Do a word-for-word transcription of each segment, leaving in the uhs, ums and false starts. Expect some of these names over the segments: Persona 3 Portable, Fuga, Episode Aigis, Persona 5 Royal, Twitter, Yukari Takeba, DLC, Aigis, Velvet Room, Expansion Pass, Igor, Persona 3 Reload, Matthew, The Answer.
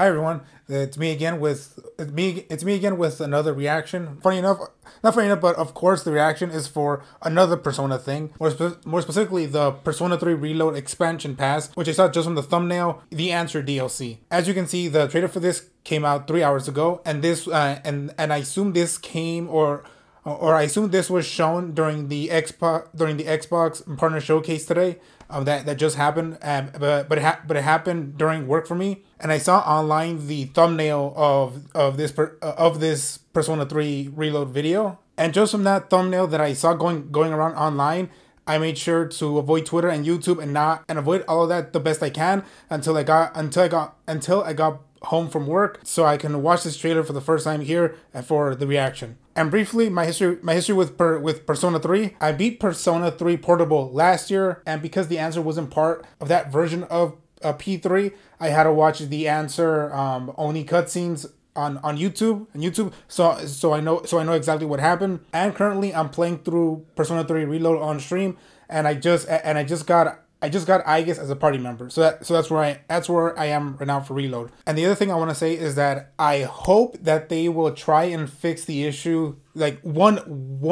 Hi everyone, it's me again with me. It's me again with another reaction. Funny enough, not funny enough, but of course the reaction is for another Persona thing. More, spe more specifically, the Persona three Reload Expansion Pass, which I saw just from the thumbnail, The Answer D L C. As you can see, the trailer for this came out three hours ago, and this uh, and and I assume this came or. Or I assume this was shown during the Xbox during the Xbox Partner Showcase today. Um, that that just happened. Um, but but it ha but it happened during work for me. And I saw online the thumbnail of of this per of this Persona three Reload video. And just from that thumbnail that I saw going going around online, I made sure to avoid Twitter and YouTube and not and avoid all of that the best I can until I got until I got until I got. home from work, so I can watch this trailer for the first time here for the reaction. And briefly, my history my history with per, with Persona three. I beat Persona three Portable last year, and because The Answer wasn't part of that version of uh, P three, I had to watch The Answer um, only cutscenes on on YouTube and YouTube. So so I know so I know exactly what happened. And currently, I'm playing through Persona three Reload on stream, and I just and I just got. I just got Aigis as a party member, so that so that's where I that's where I am right now for Reload. And the other thing I want to say is that I hope that they will try and fix the issue, like one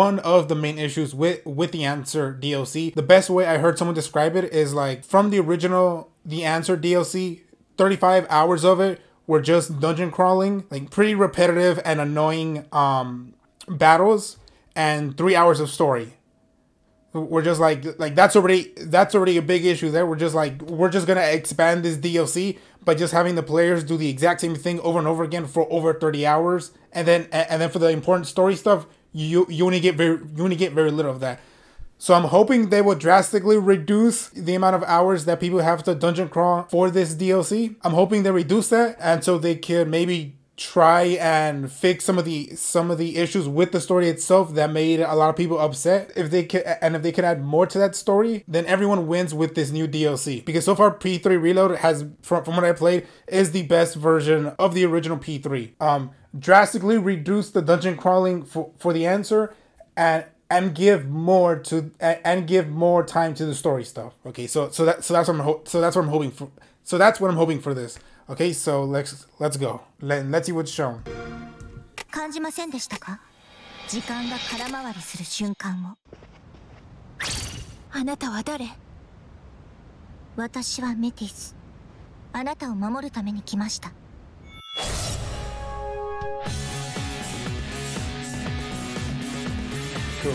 one of the main issues with with The Answer D L C. The best way I heard someone describe it is like from the original The Answer D L C, thirty-five hours of it were just dungeon crawling, like pretty repetitive and annoying um, battles, and three hours of story. We're just like like that's already that's already a big issue there. We're just like we're just gonna expand this D L C by just having the players do the exact same thing over and over again for over thirty hours, and then and then for the important story stuff, you you only get very you only get very little of that. So I'm hoping they will drastically reduce the amount of hours that people have to dungeon crawl for this D L C. I'm hoping they reduce that, and so they can maybe try and fix some of the some of the issues with the story itself that made a lot of people upset. If they can and if they can add more to that story, then everyone wins with this new D L C, because so far P three Reload has, from, from what I played, is the best version of the original P three. Um drastically reduce the dungeon crawling for, for The Answer, and and give more to and give more time to the story stuff. Okay, so so that so that's what I'm so that's what I'm hoping for so that's what I'm hoping for this. Okay, so let's let's go. Let, let's see what's shown. Cool.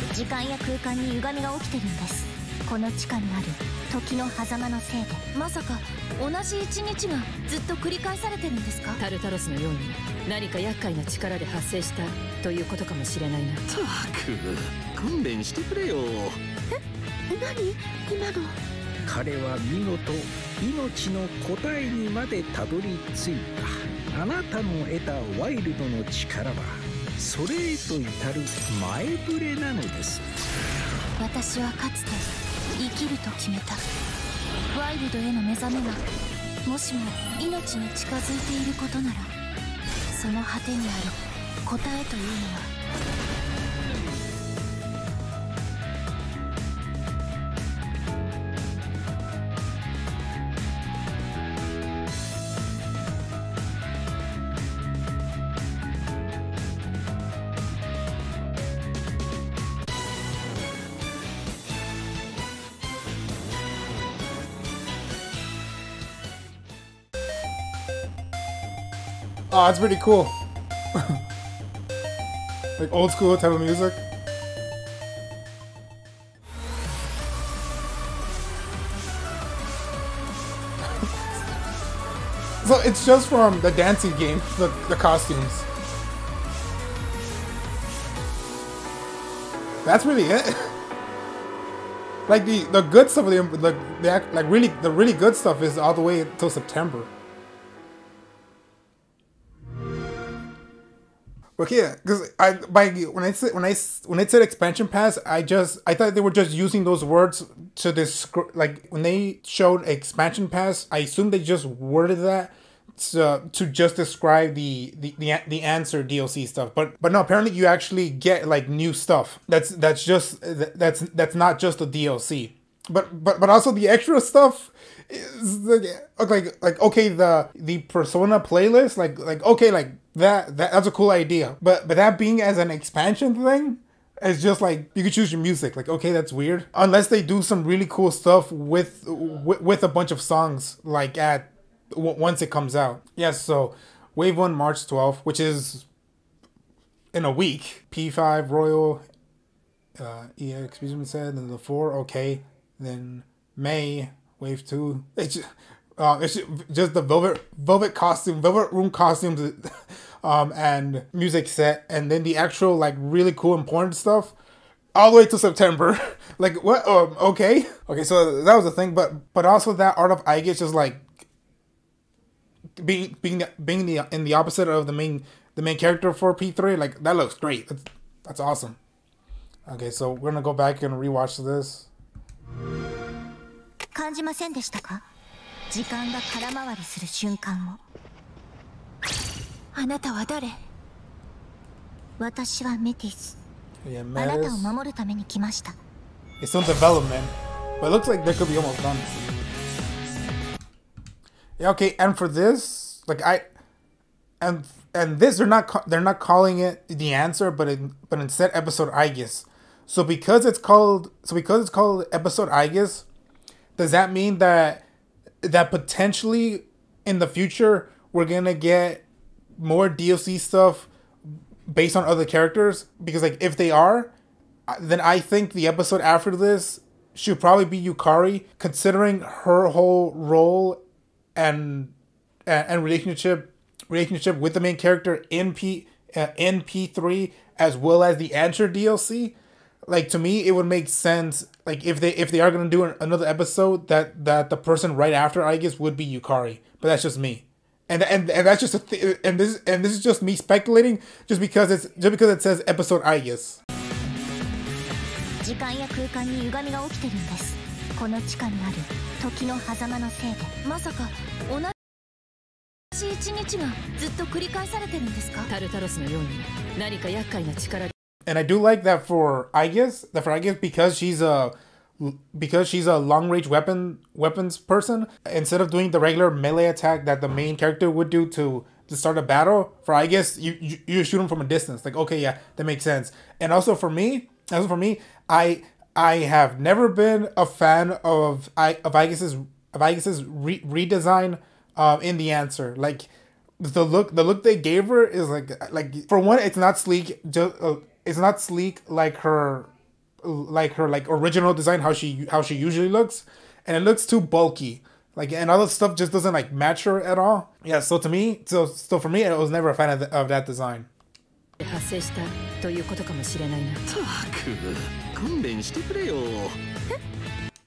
時の狭間のせいでまさか同じ一日がずっと繰り返されてるんですか？タルタロスのように何か厄介な力で発生したということかもしれないな。たく勘弁してくれよ。え、何？今の彼は見事命の答えにまでたどり着いた。あなたの得たワイルドの力はそれへと至る前触れなのです。私はかつて 生きると決めた。ワイルドへの目覚めがもしも命に近づいていることなら、その果てにある答えというのは。 Oh, that's pretty cool. Like old school type of music. So it's just from the dancing game, the, the costumes. That's really it. Like the the good stuff, the like the, like really the really good stuff is all the way until September. Okay, because I by when I said when I when it said expansion pass, I just I thought they were just using those words to describe, like when they showed expansion pass, I assume they just worded that to to just describe the the the, the Answer D L C stuff. But but no, apparently you actually get like new stuff. That's that's just that's that's not just a D L C. but but but also the extra stuff is like like like okay, the the Persona playlist, like like okay, like that, that that's a cool idea, but but that being as an expansion thing, it's just like you can choose your music. Like okay, that's weird. Unless they do some really cool stuff with with, with a bunch of songs, like at w once it comes out. Yes. Yeah, so Wave One March twelfth, which is in a week. P five Royal, uh, E X, excuse me, said, and the four. Okay, then May Wave Two. It's just, uh, it's just the velvet velvet costume, Velvet Room costumes. Um, and music set, and then the actual like really cool important stuff all the way to September. Like what? Um, okay. Okay. So that was the thing, but, but also that Art of Aigis is like being, being, being the, in the opposite of the main, the main character for P three. Like that looks great. That's, that's awesome. Okay. So we're going to go back and rewatch this. あなたは誰? 私はメティス。あなたを守るために来ました。It's on development, but it looks like that could be almost done. Yeah, okay, and for this, like I, and and this they're not they're not calling it The Answer, but it, but instead Episode Aigis. So because it's called so because it's called Episode Aigis, does that mean that that potentially in the future we're gonna get more D L C stuff based on other characters? Because like if they are, then I think the episode after this should probably be Yukari, considering her whole role and and relationship relationship with the main character in P uh, in P three, as well as the Answer D L C. Like to me, it would make sense, like if they if they are gonna do an, another episode, that that the person right after I guess would be Yukari. But that's just me. And, and and that's just a th and this and this is just me speculating, just because it's just because it says Episode Aigis. And I do like that for Aigis, that for Aigis, because she's a because she's a long-range weapon weapons person. Instead of doing the regular melee attack that the main character would do to, to start a battle, for I guess you, you you shoot him from a distance. Like okay, yeah, that makes sense. And also for me, also for me, I I have never been a fan of I of Aigis' of Aigis' re redesign um, in The Answer. Like the look the look they gave her is like like for one, it's not sleek. Just uh, it's not sleek like her. like her like original design, how she how she usually looks, and it looks too bulky, like, and all the stuff just doesn't like match her at all. Yeah, so to me so so for me I was never a fan of, the, of that design.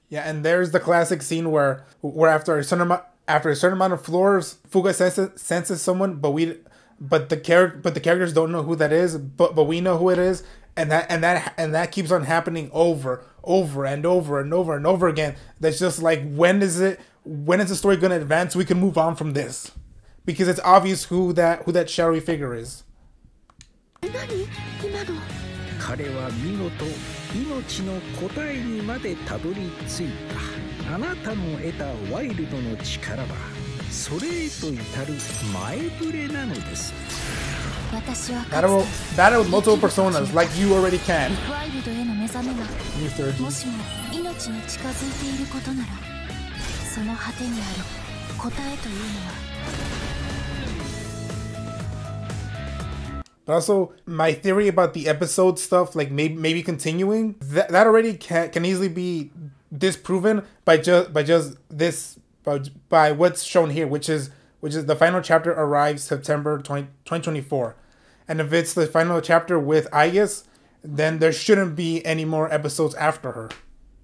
Yeah, and there's the classic scene where where after a certain amount after a certain amount of floors, Fuga senses, senses someone, but we but the character but the characters don't know who that is, but but we know who it is. And that and that and that keeps on happening over, over and over and over and over again. That's just like, when is it? When is the story gonna advance so we can move on from this? Because it's obvious who that who that shadowy figure is. Battle, battle with multiple personas, like you already can. But also, my theory about the episode stuff, like maybe maybe continuing, that that already can can easily be disproven by just by just this by, by what's shown here, which is which is the final chapter arrives September twentieth twenty twenty-four. And if it's the final chapter with Aigis, then there shouldn't be any more episodes after her,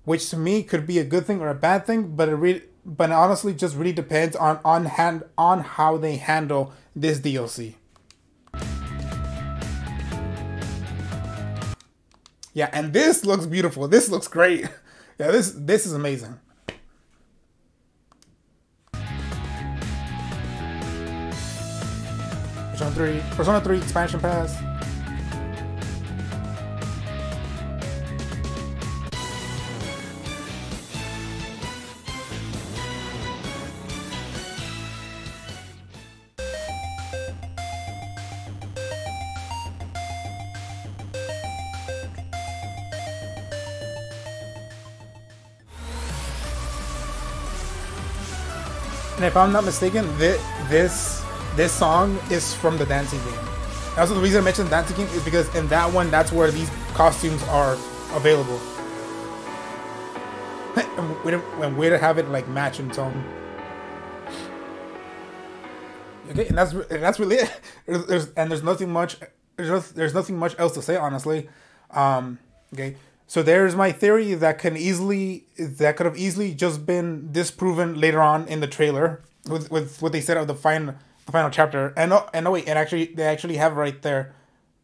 which to me could be a good thing or a bad thing, but it really, but it honestly just really depends on on hand on how they handle this D L C. Yeah, and this looks beautiful. This looks great. Yeah, this this is amazing. Persona three, Persona three Expansion Pass. And if I'm not mistaken, this this this song is from the dancing game. Also, the reason I mentioned dancing game is because in that one, that's where these costumes are available. And we're, and we're to have it like match in tone. Okay, and that's and that's really it. There's, there's, and there's nothing much. There's there's nothing much else to say, honestly. Um, okay. So there's my theory that can easily that could have easily just been disproven later on in the trailer with with what they said of the final the final chapter. And oh, and oh wait, and actually they actually have it right there.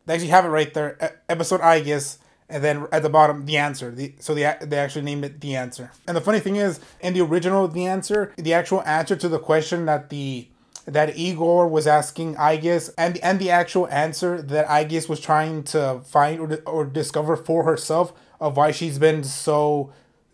They actually have it right there. E episode Aigis, and then at the bottom The Answer. The, so they they actually named it The Answer. And the funny thing is, in the original The Answer, the actual answer to the question that the that Igor was asking Aigis, and and the actual answer that Aigis was trying to find or or discover for herself, of why she's been so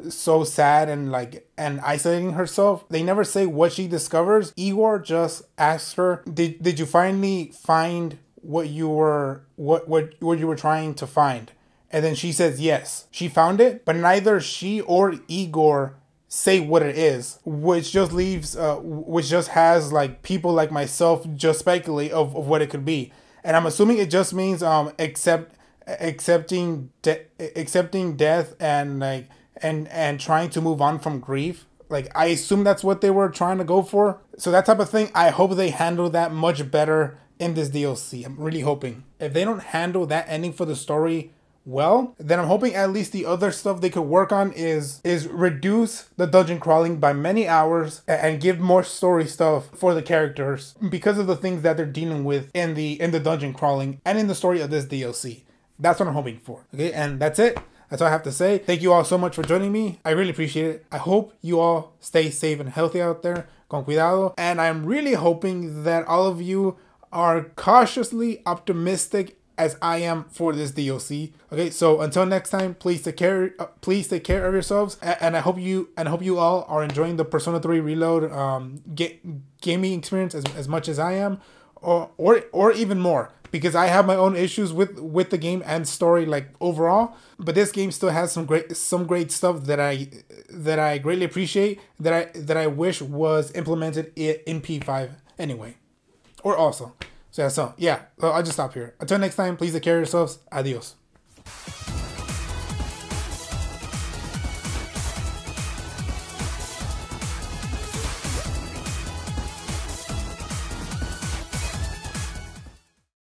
so sad and like and isolating herself. They never say what she discovers. Igor just asks her, did did you finally find what you were what what what you were trying to find? And then she says yes. She found it, but neither she or Igor say what it is, which just leaves uh which just has like people like myself just speculate of, of what it could be. And I'm assuming it just means um except accepting de accepting death and like and and trying to move on from grief. Like, I assume that's what they were trying to go for. So that type of thing, I hope they handle that much better in this D L C. I'm really hoping. If they don't handle that ending for the story well, then I'm hoping at least the other stuff they could work on is is reduce the dungeon crawling by many hours and give more story stuff for the characters because of the things that they're dealing with in the in the dungeon crawling and in the story of this D L C. That's what I'm hoping for. Okay, and that's it. That's all I have to say. Thank you all so much for joining me. I really appreciate it. I hope you all stay safe and healthy out there. Con cuidado. And I'm really hoping that all of you are cautiously optimistic as I am for this D L C. Okay, so until next time, please take care. Uh, please take care of yourselves. A and I hope you and I hope you all are enjoying the Persona three Reload um ga gaming experience as as much as I am, or or or even more. Because I have my own issues with with the game and story, like overall, but this game still has some great some great stuff that I that I greatly appreciate that I that I wish was implemented in P five anyway, or also. So yeah, so yeah, so I'll just stop here. Until next time, please take care of yourselves. Adios.